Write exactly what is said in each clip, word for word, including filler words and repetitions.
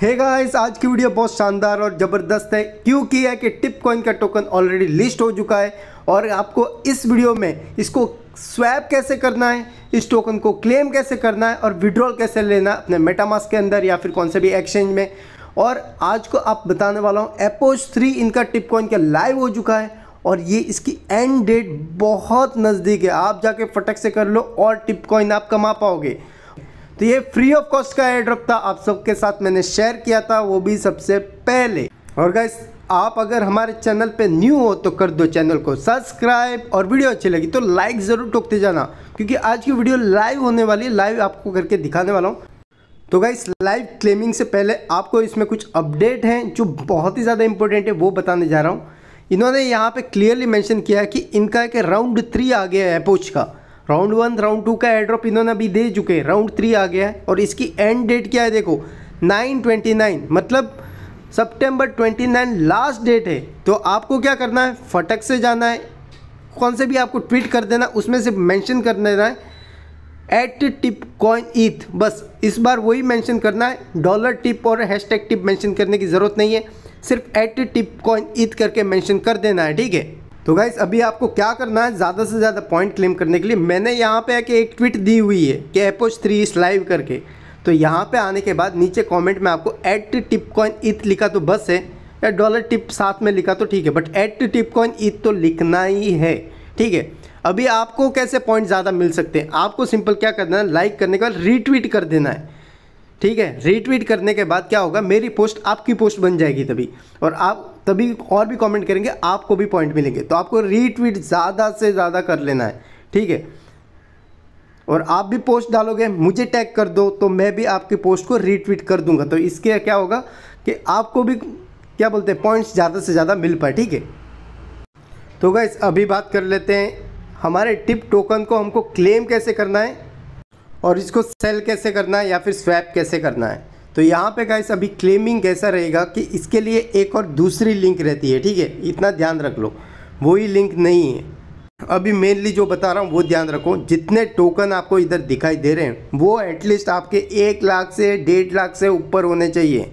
हे hey guys, आज की video बहुत शानदार और ज़बरदस्त है क्योंकि है कि टिपकॉइन का टोकन ऑलरेडी लिस्ट हो चुका है और आपको इस वीडियो में इसको स्वैप कैसे करना है, इस टोकन को क्लेम कैसे करना है और विड्रॉल कैसे लेना है अपने मेटामास्क के अंदर या फिर कौन से भी एक्सचेंज में। और आज को आप बताने वाला हूँ एपोच थ्री इनका टिपकॉइन का लाइव हो चुका है और ये इसकी एंड डेट बहुत नज़दीक है, आप जाके फटक से कर लो और टिपकॉइन आप कमा पाओगे। तो ये फ्री ऑफ कॉस्ट का एयर ड्रॉप था, आप सबके साथ मैंने शेयर किया था, वो भी सबसे पहले। और गाइस, आप अगर हमारे चैनल पे न्यू हो तो कर दो चैनल को सब्सक्राइब और वीडियो अच्छी लगी तो लाइक ज़रूर ठोकते जाना क्योंकि आज की वीडियो लाइव होने वाली है, लाइव आपको करके दिखाने वाला हूँ। तो गाइस, लाइव क्लेमिंग से पहले आपको इसमें कुछ अपडेट हैं जो बहुत ही ज़्यादा इंपॉर्टेंट है, वो बताने जा रहा हूँ। इन्होंने यहाँ पर क्लियरली मैंशन किया है कि इनका एक राउंड थ्री आ गया है एपोच का। राउंड वन राउंड टू का एयरड्रॉप इन्होंने अभी दे चुके हैं, राउंड थ्री आ गया है और इसकी एंड डेट क्या है देखो नाइन ट्वेंटी नाइन, मतलब सितंबर उनतीस लास्ट डेट है। तो आपको क्या करना है, फटक से जाना है, कौन से भी आपको ट्वीट कर देना, उसमें से मेंशन कर देना है एट टिप कॉइन ईथ, बस इस बार वही मेंशन करना है। डॉलर टिप और हैशटैग टिप मेंशन करने की ज़रूरत नहीं है, सिर्फ एट टिप कॉइन ईथ करके मेंशन कर देना है, ठीक है। तो गाइस, अभी आपको क्या करना है, ज़्यादा से ज़्यादा पॉइंट क्लेम करने के लिए मैंने यहाँ पे आके एक ट्वीट दी हुई है कि एपोच थ्री इस लाइव करके, तो यहाँ पे आने के बाद नीचे कमेंट में आपको एट टिप कॉइन ईथ लिखा तो बस है, या डॉलर टिप साथ में लिखा तो ठीक है, बट एट टिप कॉइन ईथ तो लिखना ही है, ठीक है। अभी आपको कैसे पॉइंट ज़्यादा मिल सकते हैं, आपको सिंपल क्या करना है, लाइक करने के बाद रीट्वीट कर देना है, ठीक है। रीट्वीट करने के बाद क्या होगा, मेरी पोस्ट आपकी पोस्ट बन जाएगी तभी, और आप तभी और भी कमेंट करेंगे, आपको भी पॉइंट मिलेंगे। तो आपको रीट्वीट ज़्यादा से ज़्यादा कर लेना है, ठीक है। और आप भी पोस्ट डालोगे, मुझे टैग कर दो तो मैं भी आपकी पोस्ट को रीट्वीट कर दूंगा, तो इसके क्या होगा कि आपको भी क्या बोलते हैं पॉइंट्स ज़्यादा से ज़्यादा मिल पाए, ठीक है। तो गाइस, अभी बात कर लेते हैं हमारे टिप टोकन को हमको क्लेम कैसे करना है और इसको सेल कैसे करना है या फिर स्वैप कैसे करना है। तो यहाँ पे गाइस, अभी क्लेमिंग कैसा रहेगा कि इसके लिए एक और दूसरी लिंक रहती है, ठीक है, इतना ध्यान रख लो, वही लिंक नहीं है। अभी मेनली जो बता रहा हूँ वो ध्यान रखो, जितने टोकन आपको इधर दिखाई दे रहे हैं वो एटलीस्ट आपके एक लाख से डेढ़ लाख से ऊपर होने चाहिए।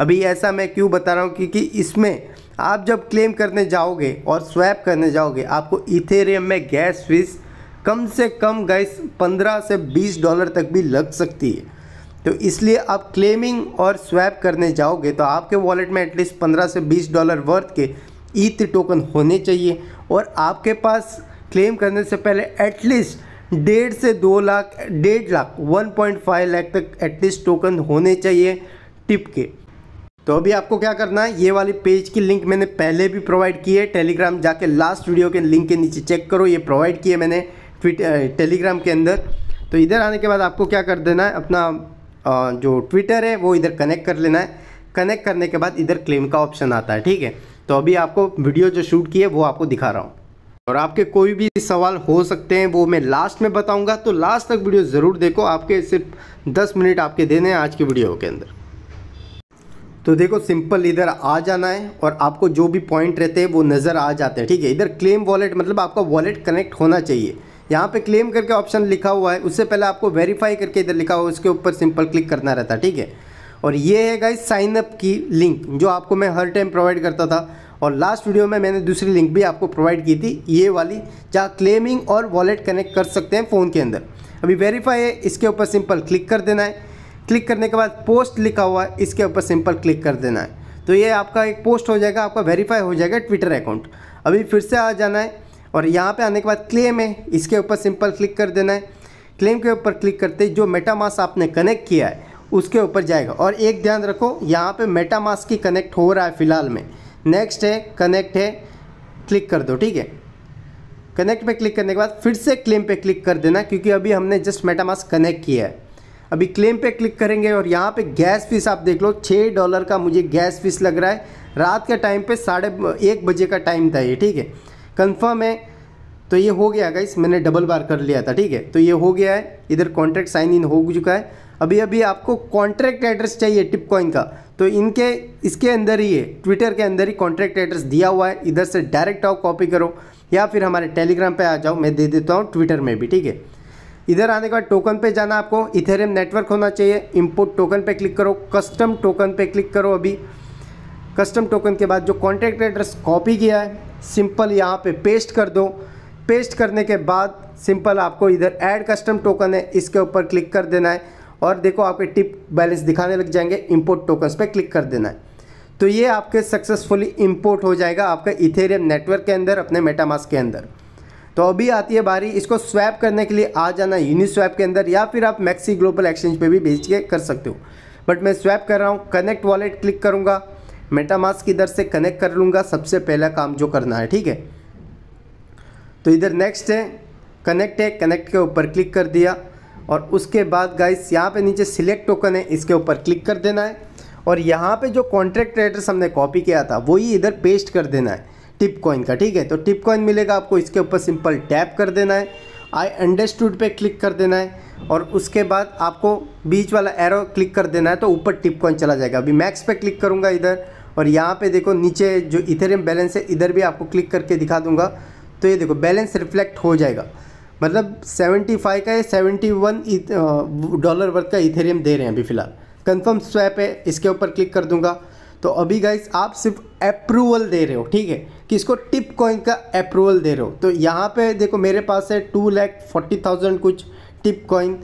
अभी ऐसा मैं क्यों बता रहा हूँ, क्योंकि इसमें आप जब क्लेम करने जाओगे और स्वैप करने जाओगे आपको इथेरियम में गैस फीस कम से कम गाइस पंद्रह से बीस डॉलर तक भी लग सकती है। तो इसलिए आप क्लेमिंग और स्वैप करने जाओगे तो आपके वॉलेट में एटलीस्ट पंद्रह से बीस डॉलर वर्थ के ईथ टोकन होने चाहिए और आपके पास क्लेम करने से पहले एटलीस्ट डेढ़ से दो लाख डेढ़ लाख एक पॉइंट फाइव लाख तक एटलीस्ट टोकन होने चाहिए टिप के। तो अभी आपको क्या करना है, ये वाली पेज की लिंक मैंने पहले भी प्रोवाइड की है, टेलीग्राम जाके लास्ट वीडियो के लिंक के नीचे चेक करो, ये प्रोवाइड किए मैंने ट्विटर टेलीग्राम के अंदर। तो इधर आने के बाद आपको क्या कर देना है, अपना आ, जो ट्विटर है वो इधर कनेक्ट कर लेना है। कनेक्ट करने के बाद इधर क्लेम का ऑप्शन आता है, ठीक है। तो अभी आपको वीडियो जो शूट की है वो आपको दिखा रहा हूँ और आपके कोई भी सवाल हो सकते हैं वो मैं लास्ट में बताऊँगा, तो लास्ट तक वीडियो ज़रूर देखो, आपके सिर्फ दस मिनट आपके देने हैं आज की वीडियो के अंदर। तो देखो, सिंपल इधर आ जाना है और आपको जो भी पॉइंट रहते हैं वो नज़र आ जाते हैं, ठीक है। इधर क्लेम वॉलेट मतलब आपका वॉलेट कनेक्ट होना चाहिए, यहाँ पे क्लेम करके ऑप्शन लिखा हुआ है, उससे पहले आपको वेरीफाई करके इधर लिखा हुआ है उसके ऊपर सिंपल क्लिक करना रहता है, ठीक है। और ये है गाइस साइन अप की लिंक जो आपको मैं हर टाइम प्रोवाइड करता था और लास्ट वीडियो में मैंने दूसरी लिंक भी आपको प्रोवाइड की थी, ये वाली, जहाँ क्लेमिंग और वॉलेट कनेक्ट कर सकते हैं फ़ोन के अंदर। अभी वेरीफाई है, इसके ऊपर सिंपल क्लिक कर देना है, क्लिक करने के बाद पोस्ट लिखा हुआ है, इसके ऊपर सिंपल क्लिक कर देना है, तो ये आपका एक पोस्ट हो जाएगा, आपका वेरीफाई हो जाएगा ट्विटर अकाउंट। अभी फिर से आ जाना है और यहाँ पे आने के बाद क्लेम है, इसके ऊपर सिंपल क्लिक कर देना है। क्लेम के ऊपर क्लिक करते जो मेटामास्क आपने कनेक्ट किया है उसके ऊपर जाएगा और एक ध्यान रखो, यहाँ पे मेटामास्क की कनेक्ट हो रहा है फ़िलहाल में, नेक्स्ट है कनेक्ट है, क्लिक कर दो, ठीक है। कनेक्ट पे क्लिक करने के बाद फिर से क्लेम पे क्लिक कर देना क्योंकि अभी हमने जस्ट मेटामास्क कनेक्ट किया है। अभी क्लेम पे क्लिक करेंगे और यहाँ पे गैस फीस आप देख लो छः डॉलर का मुझे गैस फीस लग रहा है, रात के टाइम पे साढ़े एक बजे का टाइम था ये, ठीक है, कंफर्म है। तो ये हो गया गाइस, मैंने डबल बार कर लिया था, ठीक है। तो ये हो गया है, इधर कॉन्ट्रैक्ट साइन इन हो चुका है। अभी अभी आपको कॉन्ट्रैक्ट एड्रेस चाहिए टिपकॉइन का, तो इनके इसके अंदर ही है, ट्विटर के अंदर ही कॉन्ट्रैक्ट एड्रेस दिया हुआ है, इधर से डायरेक्ट आओ कॉपी करो या फिर हमारे टेलीग्राम पर आ जाओ, मैं दे देता हूँ ट्विटर में भी, ठीक है। इधर आने के बाद टोकन पे जाना, आपको इथेरियम नेटवर्क होना चाहिए, इंपोर्ट टोकन पे क्लिक करो, कस्टम टोकन पे क्लिक करो। अभी कस्टम टोकन के बाद जो कॉन्टैक्ट एड्रेस कॉपी किया है सिंपल यहाँ पे पेस्ट कर दो। पेस्ट करने के बाद सिंपल आपको इधर ऐड कस्टम टोकन है इसके ऊपर क्लिक कर देना है और देखो आपके टिप बैलेंस दिखाने लग जाएंगे, इंपोर्ट टोकन्स पे क्लिक कर देना है। तो ये आपके सक्सेसफुली इंपोर्ट हो जाएगा आपका इथेरियम नेटवर्क के अंदर, अपने मेटामास्क के अंदर। तो अभी आती है बारी इसको स्वैप करने के लिए, आ जाना यूनिस्वैप के अंदर या फिर आप मैक्सी ग्लोबल एक्सचेंज पे भी बेच के कर सकते हो, बट मैं स्वैप कर रहा हूँ। कनेक्ट वॉलेट क्लिक करूँगा, मेटामास्क इधर से कनेक्ट कर लूँगा, सबसे पहला काम जो करना है, ठीक है। तो इधर नेक्स्ट है कनेक्ट है, कनेक्ट के ऊपर क्लिक कर दिया और उसके बाद गाइस यहाँ पे नीचे सिलेक्ट टोकन है इसके ऊपर क्लिक कर देना है और यहाँ पे जो कॉन्ट्रैक्ट एड्रेस हमने कॉपी किया था वही इधर पेस्ट कर देना है टिप कॉइन का, ठीक है। तो टिप कॉइन मिलेगा आपको, इसके ऊपर सिंपल टैप कर देना है, आई अंडरस्टूड पे क्लिक कर देना है और उसके बाद आपको बीच वाला एरो क्लिक कर देना है तो ऊपर टिप कॉइन चला जाएगा। अभी मैक्स पे क्लिक करूँगा इधर और यहाँ पर देखो नीचे जो इथेरियम बैलेंस है इधर भी आपको क्लिक करके दिखा दूँगा। तो ये देखो बैलेंस रिफ्लेक्ट हो जाएगा, मतलब पचहत्तर का है, इकहत्तर डॉलर वर्थ का इथेरियम दे रहे हैं अभी फ़िलहाल। कंफर्म स्वैप है इसके ऊपर क्लिक कर दूंगा। तो अभी गाइस आप सिर्फ अप्रूवल दे रहे हो, ठीक है, कि इसको टिप कॉइन का अप्रूवल दे रहे हो। तो यहाँ पे देखो मेरे पास है टू लैख फोर्टी थाउजेंड कुछ टिप कॉइन,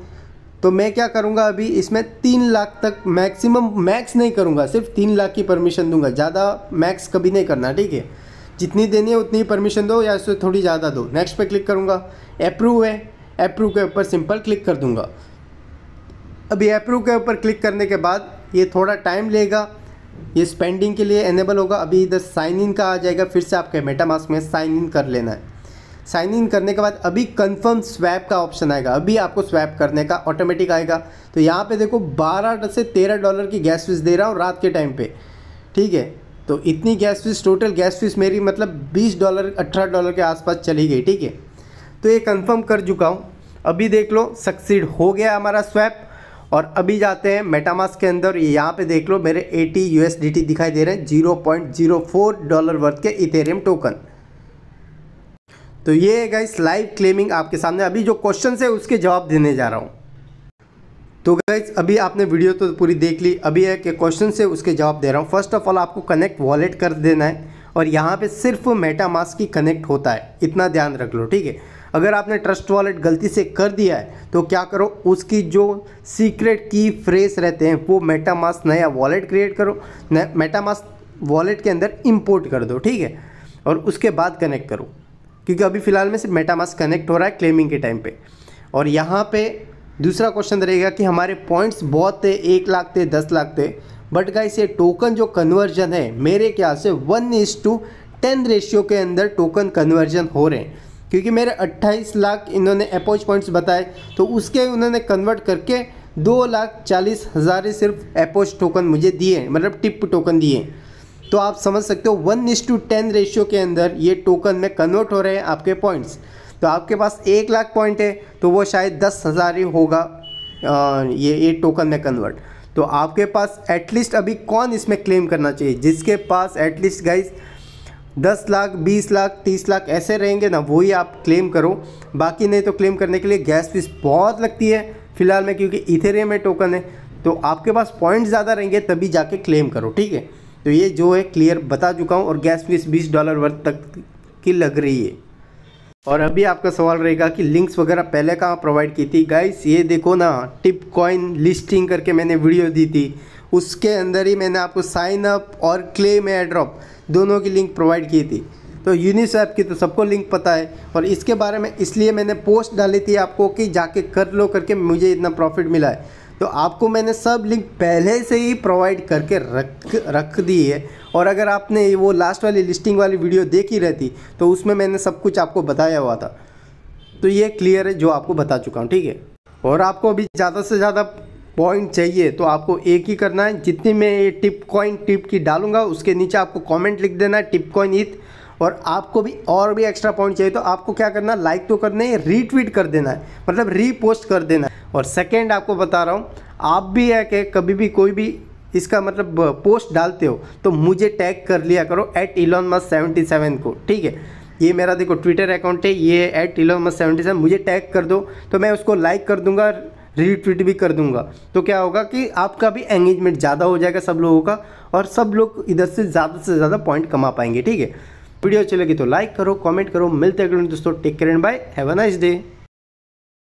तो मैं क्या करूँगा अभी इसमें तीन लाख तक मैक्सिमम, मैक्स नहीं करूँगा, सिर्फ तीन लाख की परमिशन दूंगा, ज़्यादा मैक्स कभी नहीं करना, ठीक है। जितनी देनी है उतनी परमिशन दो या उससे थोड़ी ज़्यादा दो। नेक्स्ट पे क्लिक करूँगा, अप्रूव है, अप्रूव के ऊपर सिंपल क्लिक कर दूँगा। अभी अप्रूव के ऊपर क्लिक करने के बाद ये थोड़ा टाइम लेगा, ये स्पेंडिंग के लिए एनेबल होगा। अभी इधर साइन इन का आ जाएगा, फिर से आपके मेटामास्क में साइन इन कर लेना है। साइन इन करने के बाद अभी कन्फर्म स्वैप का ऑप्शन आएगा, अभी आपको स्वैप करने का ऑटोमेटिक आएगा। तो यहाँ पर देखो बारह से तेरह डॉलर की गैस फीस दे रहा हूँ रात के टाइम पर, ठीक है। तो इतनी gas fees, total gas fees मेरी मतलब बीस डॉलर अठारह डॉलर के आसपास चली गई, ठीक है। तो ये कंफर्म कर चुका हूँ, अभी देख लो सक्सीड हो गया हमारा स्वैप। और अभी जाते हैं मेटामास्क के अंदर, यहाँ पे देख लो मेरे अस्सी यू एस डी टी दिखाई दे रहे हैं, zero point zero four dollar worth के इथेरियम टोकन। तो ये है गाइस लाइव क्लेमिंग आपके सामने, अभी जो क्वेश्चन है उसके जवाब देने जा रहा हूँ। तो गाइज अभी आपने वीडियो तो पूरी देख ली, अभी है कि क्वेश्चन से उसके जवाब दे रहा हूँ। फर्स्ट ऑफ ऑल आपको कनेक्ट वॉलेट कर देना है और यहाँ पे सिर्फ मेटामास्क ही कनेक्ट होता है, इतना ध्यान रख लो, ठीक है। अगर आपने ट्रस्ट वॉलेट गलती से कर दिया है तो क्या करो, उसकी जो सीक्रेट की फ्रेज रहते हैं वो मेटामास्क नया वॉलेट क्रिएट करो, मेटामास्क वॉलेट के अंदर इम्पोर्ट कर दो, ठीक है, और उसके बाद कनेक्ट करो, क्योंकि अभी फ़िलहाल में सिर्फ मेटामास्क कनेक्ट हो रहा है क्लेमिंग के टाइम पर। और यहाँ पर दूसरा क्वेश्चन रहेगा कि हमारे पॉइंट्स बहुत थे, एक लाख थे, दस लाख थे, बट गाइस ये टोकन जो कन्वर्जन है मेरे ख्याल से one is to ten ratio के अंदर टोकन कन्वर्जन हो रहे हैं, क्योंकि मेरे अट्ठाईस लाख इन्होंने एपोच पॉइंट्स बताए तो उसके उन्होंने कन्वर्ट करके दो लाख चालीस हज़ार सिर्फ एपोच टोकन मुझे दिए, मतलब टिप टोकन दिए। तो आप समझ सकते हो one is to ten ratio के अंदर ये टोकन में कन्वर्ट हो रहे हैं आपके पॉइंट्स। तो आपके पास एक लाख पॉइंट है तो वो शायद दस हज़ार ही होगा आ, ये ये टोकन में कन्वर्ट। तो आपके पास एटलीस्ट अभी कौन इसमें क्लेम करना चाहिए, जिसके पास एटलीस्ट गाइस दस लाख बीस लाख तीस लाख ऐसे रहेंगे ना, वही आप क्लेम करो। बाकी नहीं तो क्लेम करने के लिए गैस फीस बहुत लगती है फ़िलहाल में, क्योंकि इथेरियम में टोकन है। तो आपके पास पॉइंट ज़्यादा रहेंगे तभी जाके क्लेम करो, ठीक है। तो ये जो है क्लियर बता चुका हूँ और गैस फीस बीस डॉलर वर्थ तक की लग रही है। और अभी आपका सवाल रहेगा कि लिंक्स वगैरह पहले कहाँ प्रोवाइड की थी, गाइस ये देखो ना टिप कॉइन लिस्टिंग करके मैंने वीडियो दी थी, उसके अंदर ही मैंने आपको साइन अप और क्लेम एयर ड्रॉप दोनों की लिंक प्रोवाइड की थी। तो यूनिस्वैप की तो सबको लिंक पता है और इसके बारे में इसलिए मैंने पोस्ट डाली थी आपको कि जाके कर लो करके, मुझे इतना प्रॉफिट मिला है। तो आपको मैंने सब लिंक पहले से ही प्रोवाइड करके रख रख दी है और अगर आपने वो लास्ट वाली लिस्टिंग वाली वीडियो देखी रहती तो उसमें मैंने सब कुछ आपको बताया हुआ था। तो ये क्लियर है जो आपको बता चुका हूँ, ठीक है। और आपको अभी ज़्यादा से ज़्यादा पॉइंट चाहिए तो आपको एक ही करना है, जितनी मैं ये टिप कॉइन टिप की डालूंगा उसके नीचे आपको कॉमेंट लिख देना है टिप कॉइन ईथ। और आपको भी और भी एक्स्ट्रा पॉइंट चाहिए तो आपको क्या करना, लाइक तो करना है, रीट्वीट कर देना है, मतलब रीपोस्ट कर देना है। और सेकंड आपको बता रहा हूँ, आप भी है कि कभी भी कोई भी इसका मतलब पोस्ट डालते हो तो मुझे टैग कर लिया करो at Elon Musk seventy seven को, ठीक है। ये मेरा देखो ट्विटर अकाउंट है, ये at Elon Musk seventy seven, मुझे टैग कर दो तो मैं उसको लाइक कर दूंगा, रीट्वीट भी कर दूंगा। तो क्या होगा कि आपका भी एंगेजमेंट ज़्यादा हो जाएगा सब लोगों का, और सब लोग इधर से ज़्यादा से ज़्यादा पॉइंट कमा पाएंगे। ठीक है, वीडियो अच्छी लगी तो लाइक करो, कमेंट करो। मिलते हैं दोस्तों, take care and bye, have a nice day.